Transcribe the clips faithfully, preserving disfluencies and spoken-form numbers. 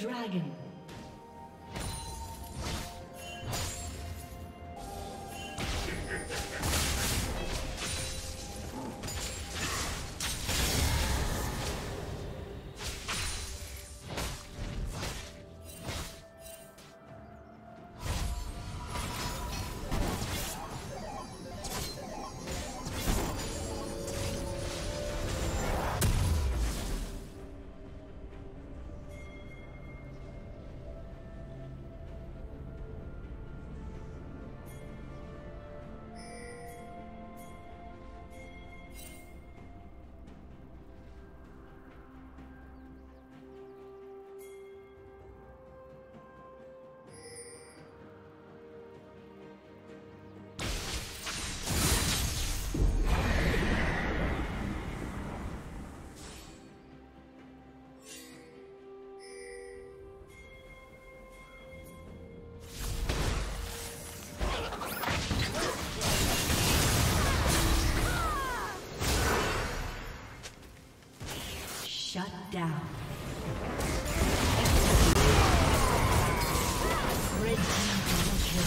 dragon. Down. Red team double kill.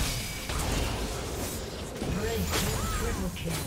Red team triple kill.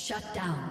Shut down.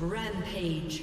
Rampage.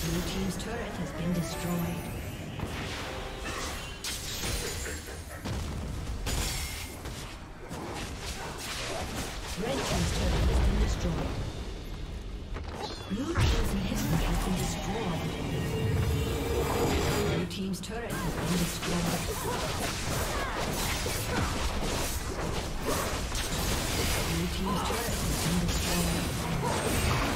Blue team's turret has been destroyed.